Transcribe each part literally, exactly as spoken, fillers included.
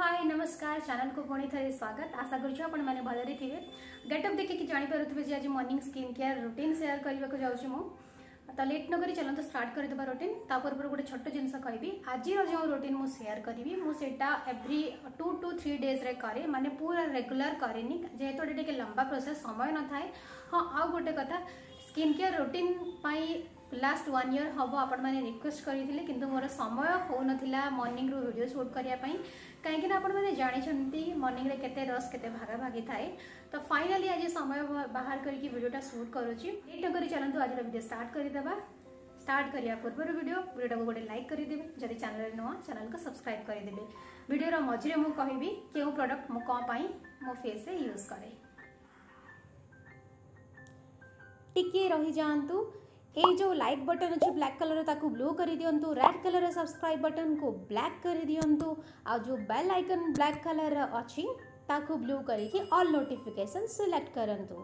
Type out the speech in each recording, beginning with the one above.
हाय नमस्कार चैनल को पुणी थे स्वागत। आशा कर भले गेटअप देखिए जापे जी आज morning skin care routine share करने को जाऊँ। तो लेट नक चलो तो स्टार्ट करदे रूटीन। तापूर्व गोटे छोट जिन कहि आज जो रूटीन मुझे सेयार करी मुझा every two to three days रे करे माने पूरा रेगुलर करे जेहेतु गोटे टे लंबा प्रोसेस समय न थाए। हाँ आउ गोटे कथा skin care routine last one year हम आपण मैंने रिक्वेस्ट करें कि मोर समय हो ना मॉर्निंग रू वीडियो शूट करने कहीं आपने जानते मॉर्निंग रे केते रस केते भागा भागी थाए। तो फाइनली आज समय बाहर करके वीडियोटा शूट करुच्ची। चलते आज वीडियो स्टार्ट करदे। स्टार्ट करने पूर्व वीडियो वीडियो को गोटे लाइक करदे। जब चैनल नुआ चैनल को सब्सक्राइब करदे। वीडियो मझे मुझे कहि क्यों प्रोडक्ट मु कौन पाई मो फेस रे यूज करे टिके रही जातु। ये जो लाइक बटन अच्छे ब्लैक कलर ताकू ब्लू कर दिंतु। रेड कलर सब्सक्राइब बटन को ब्लैक कर दिंतु। आ जो बेल आइकन ब्लैक कलर अच्छी ताकू ब्लू करी ऑल नोटिफिकेशन सिलेक्ट करंतु।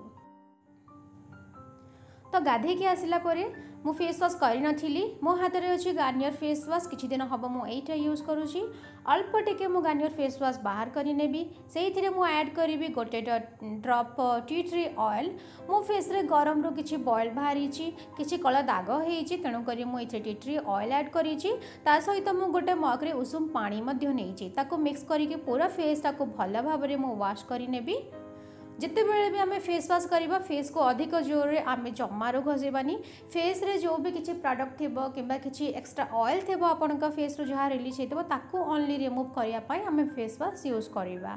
तो गाधे के आसला परे मु फेस वाश करी नथिली। मो हाथ रे अछि गार्नियर फेस वाश। किछि दिन हबो मु एटा यूज करूची। अल्प टिके मु गार्नियर फेस वाश बाहर करी नेबी। सेहि थिरे मु ऐड करिबी गोटे ड्रॉप टी ट्री ऑयल। मो फेस रे गरम रो किछि बॉयल बाहरी छि किछि कला दाग हेछि तेणु करी मु एथे टी ट्री ऑयल ऐड करी छि। ता सहित मु गोटे मग रे उषुम पानी मध्य नै छि ताको मिक्स करी के पूरा फेस ताको भला भाव रे मु वाश करी नेबी। जिते बेले भी आम फेस वाश करवा फेस को अधिक जोर रे आम जमारू घसेबानी। फेस रे जो भी किसी प्रोडक्ट थी किंबा किसी एक्सट्रा ऑयल थी आपण फेस रो जहाँ रिलीज होता ओनली रिमूव करने आम फेस वाश यूज करवा।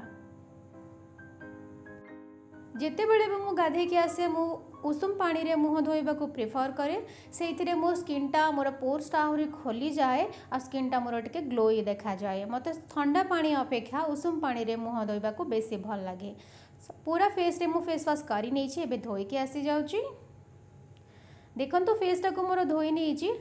जिते बेले भी मु गाधे के आसे मु उषुम पानी रे मुह धोइबा को प्रेफर करे। से मो स्किनटा मोर पोर्स आहरी खोली जाए आ स्किनटा मोर टिके ग्लोई देखा जाए। मते ठंडा पानी अपेक्षा उषुम पानी रे मुह धोइबा को बेसी भल लागे। पूरा फेस रे मु फेस वाश करी नै छी। एबे धोई के आसी जाउची। देखंतु फेस टाको मोर धोई नै छी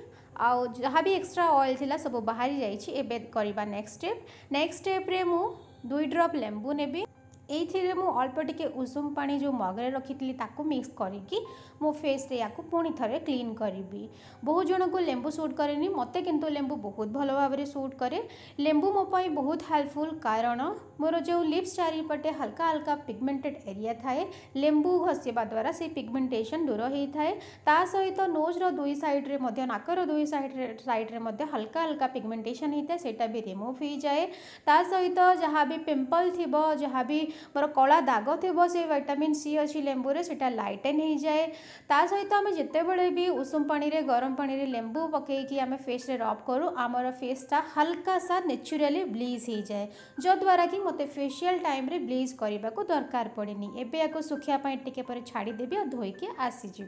आउ जहाँ भी एक्स्ट्रा ऑयल थिला सब बाहरी जाई छी। एबे करबा नेक्स्ट स्टेप। नेक्स्ट स्टेप रे मु दुई ड्रॉप लेंबू नेबी। ये मु अल्प टिके उषुम पानी जो मगरे रखी थी ताको मिक्स करी मो फेस रे याकु पुणी थरे क्लीन करी। बहुत जन को लेंबू सूट करे मते किंतु लेंबू बहुत भल भाव सूट करे। लेंबू मो पाई बहुत हेल्पफुल कारण मोर जो लिप्स चारिपटे हल्का हल्का पिगमेंटेड एरिया थाए लेंबू घसीबा द्वारा से पिगमेंटेशन दूर होता है। सहित नोज रो दुई साइड रे मध्य नाकर दुई साइड साइड रे मध्य हल्का हल्का पिगमेंटेशन होता है सेटा भी रिमूव हो जाए। ता सहित जहाँ भी पिंपल थी जहाँ भी मोर कला दाग थो से विटामिन सी अच्छी लेंबू रे सेटा लाइटेन हो जाए। ता सहित आम जितेबाला भी उषुम पानी रे गरम पानी रे लेंबू पकईकि आम फेस रे रब करूँ आमर फेसटा हल्का सा नेचुराली ब्लीच हो जाए जद्वारा कि मत फेशियल टाइम रे ब्लीच करने को दरकार पड़ेनि। एबे याको सुखापी टिके परे छाड़ीदेवी और धोईकी आसीजी।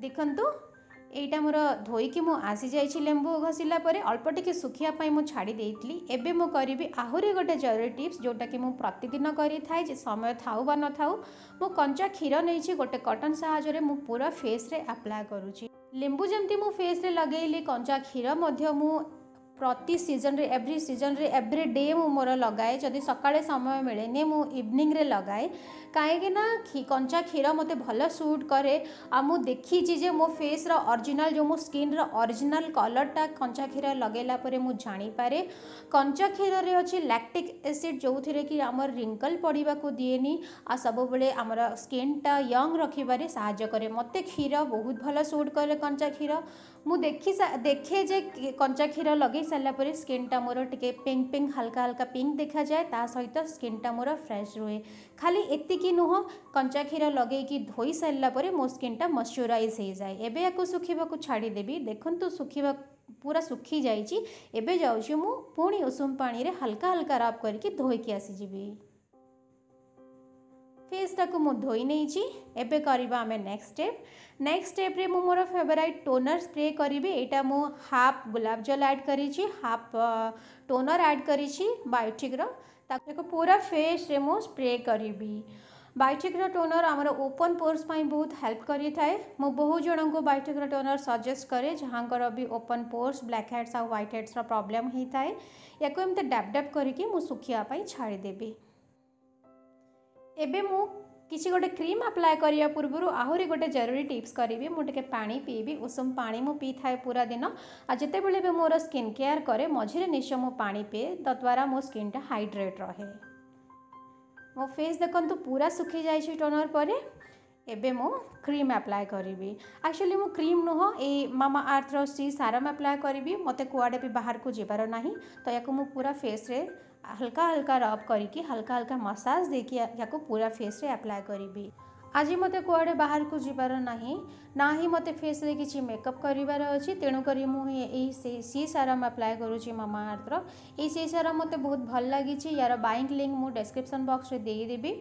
देखंतु एटा मोर धोईकी मु आसी जाइछि। लेंबू घसीला परे अल्प टिके सुखिया पाई मु छाड़ी देइतली। एबे मु करिबी आहुरी गोटे जरूरी टिप्स जोटा कि मु प्रतिदिन करी थाए जे समय थाउ बा न थाउ। मु कंचा खीर नैछि गोटे कॉटन साहाज रे मु पूरा फेस रे अप्लाई करूछि। लेंबू जेमती मु फेस रे लगेली कंचा खीर मध्य मु प्रति सीजन रे एवरी सीजन रे एवरी डे मु मोर लगाए। जदि सकाळे समय मिले ने मु इवनिंग रे लगाए कहीं ना खी, कंचा क्षीर मते भल सूट करे। आ मु देखी जे मो फेस रो ओरिजिनल जो मो स्किन रो ओरिजिनल कलर टा कंचा क्षीर लगेला परे मु जानी पारे। कंचा क्षीर रे अछि लैक्टिक एसिड जो थिरे कि हमर रिंकल पड़ीबा को दिएनी आ सब बेले हमर स्किन टा यंग रखिबारे सहायता करे। मते क्षीर बहुत भल सूट करे कंचा क्षीर। मु देखि देखे जे कंचा क्षीर लगे सारापर स्किन टा मोर टिके पिंक पिंक हल्का हल्का पिंक देखा जाए। ता सहित स्किन टा मोर फ्रेश रुहे। खाली एतिकी नुह कंचा क्षीर लगे कि धोई सारापर मो स्किन टा मॉइस्चराइज हो जाए। एबे याको सुखीबा को छाड़ीदेवी। देखंतु सुखीबा पूरा सुखी जाइछि। एबे जाउछि मु पुणी उषुम पानी रे हल्का हल्का रब करके धोई के आसी जीवी। फेस टाक मु धोई नहीं छी। एबे करबा आमे नेक्स्ट स्टेप। नेक्स्ट स्टेप रे मु मोर फेवरेट टोनर स्प्रे करिबे। एटा मु हाफ गुलाब जल ऐड करी छी हाफ टोनर ऐड करी छी बायोटिक रो ताको पूरा फेस रे मु स्प्रे करिबी। बायोटिक रो टोनर आमर ओपन पोर्स पाई बहुत हेल्प करी थाए। मु बहुत जन को बायोटिक रो टोनर सजेस्ट करे जहाँकर भी ओपन पोर्स ब्लैक हेड्स आ व्हाइट हेड्स रो प्रॉब्लम ही थाए। याको एमते डैप डैप करिके मु सुखिया पाई छाड़ी देबी। एबे मु किसी गोटे क्रीम अप्लाय करिया पूर्व आहरी गोटे जरूरी टिप्स करी मुझे पानी पीबी उषुम पानी मु पी थाए पूरा दिन आ जिते बेले भी मोर स्किन केयर करे मझे निश्चय मु पानी पिए तद्वारा मो स्किन टा हाइड्रेट रहे। मो फेस देखंतु पूरा सुखी जाइए टोनर पर एबे मो क्रीम अप्लाय करी एक्चुअली मो क्रीम नुह ए मामा आर्थ सी सारम अप्लाय करी मते कुआडे भी बाहर को जीवार नाही तो या मु पूरा फेस रे हल्का हल्का रब करी हल्का हल्का मसाज देके या पूरा फेस रे अप्लाय करी। आज मते कुआडे बाहर को जीवार नाही ना ही मते फेस रे किछि मेकअप करिवार अछि तेणु करी मु सी सारम अप्लाय करूची मामा आर्थ ए सी सारम मते बहुत भल लागी छि यार बाइंग लिंक मु डिस्क्रिप्शन बॉक्स रे देई देबी।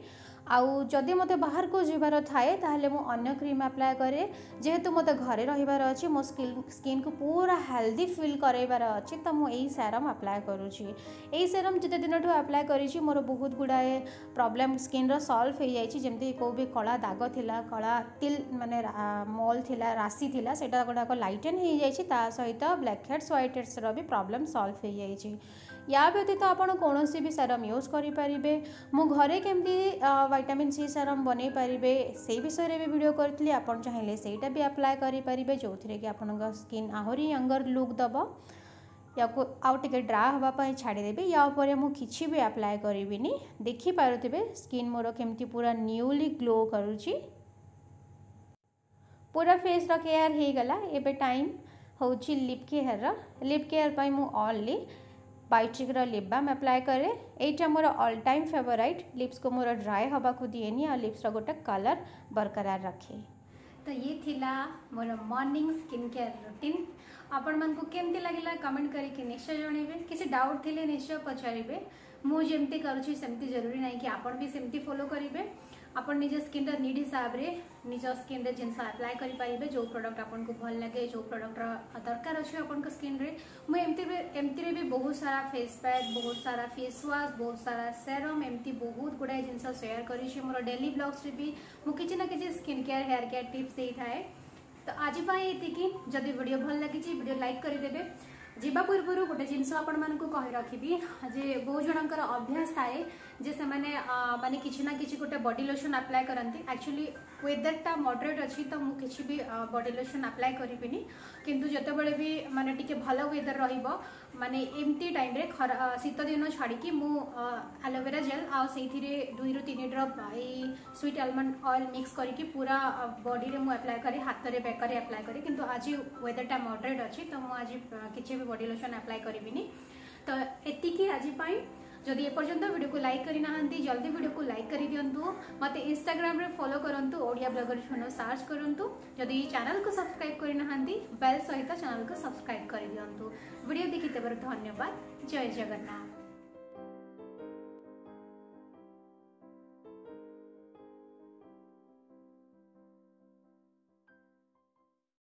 आउ जदि मते बाहर को जीवार थाए ताहले मु अन्य क्रीम अप्लाय करे जेहेतु मते घरे रहिबार अछि मो स्किन स्किन को पूरा हेल्दी फील करैबार अछि त मु एई सेरम अप्लाय करूची। एई सेरम जते दिनठो अप्लाय करिछि मोर बहुत गुडाए प्रॉब्लम स्किन रो सॉल्व होई जायछि जेमति को भी कला दाग थिला कला तिल माने मोल थिला राशि थिला सेटा गुडा को लाइटन होई जायछि ता सहित ब्लैक हेड्स व्हाइट हेड्स रो भी प्रॉब्लम सॉल्व होई जायछि। या व्यतीत आपण कोनोसी भी सेरम यूज करि परिबे मु घरे केमति विटामिन सी सेरम बनै परिबे से विषय में वीडियो करथिले आपण चाहिले सेटा भी अप्लाई करि परिबे जो थरे कि आपनका स्किन आहुरी यंगर लुक दबो या को आउ टिके ड्रा हवा पय छाडी देबे या ऊपर मु किछि भी अप्लाई करिबिनी देखि पारुथिबे स्किन मोर केमति पूरा न्यूली ग्लो करूची पूरा फेस रो केयर हे गला। एबे टाइम होउची लिप केयर रो लिप केयर पय मु only Biotique lip balm apply करे एटा मोर ऑल टाइम फेवरेट लिप्स को मोर ड्राई हवा को दिएनी और लिप्स गोटे कलर बरकरार रखे। तो ये थिला मोर मॉर्निंग स्किन केयर रूटीन आपण मन को केमती लागिला कमेंट करिके निश्चय जणेबे किसी डाउट थिले निश्चय पचारिबे मु जेमती करूची सेमती जरूरी नाही कि आपण भी सेमती फॉलो करिवे आपण निज स्किन रा नीड हिसाब रे निज स्किन रे जिनसा अप्लाई करि पाइबे जो प्रोडक्ट आपन को भल लागे जो प्रोडक्ट रा दरकार अछि आपन को स्किन रे मु एमती एमती रे भी बहुत सारा फेस पैक बहुत सारा फेस वॉश बहुत सारा सेरम एमती बहुत गुडा जिनसा शेयर करि छी मोर डेली ब्लॉग्स रे भी मु किछि ना किछि skin care hair care tips देई थाए। तो आज पाए एतिकी जदी वीडियो भल लागि छी वीडियो लाइक करि देबे जीवा पूर्व गोटे जिनस आपण मन को कहि रखिबी जे बहुत जनकर अभ्यास थाए जे से माने माने किछि ना किछि गोटे बॉडी लोशन अप्लाई करंती एक्चुअली वेदर टा मॉडरेट अछि तो मु किछि भी बॉडी लोशन अप्लाई करिबिनी किंतु जते बेले भी माने टिके भलो वेदर रहिबो माने एमती टाइम रे शीत दिन छाड़ी कि मु एलोवेरा जेल आ सेथि रे दुई रो तीन ड्रॉप ई स्वीट आलमंड ऑयल मिक्स करिके पूरा बॉडी रे मु अप्लाई करी हाथ रे बेकरी अप्लाई करी किंतु आज वेदर टा मॉडरेट अछि तो मु आज किछि भी बॉडी लोशन अप्लाई करिबिनी। तो एतिकी आज पाई जदि एपर्यंत वीडियो को लाइक करी नाहंती जल्दी वीडियो को लाइक करी दियंतु मते इंस्टाग्राम रे फॉलो करंतु ओडिया ब्लॉगर जूनो सर्च करंतु जदि चैनल को सब्सक्राइब करी नाहंती बेल सहित चैनल को सब्सक्राइब करी दियंतु। वीडियो देखिते बर धन्यवाद। जय जगन्नाथ।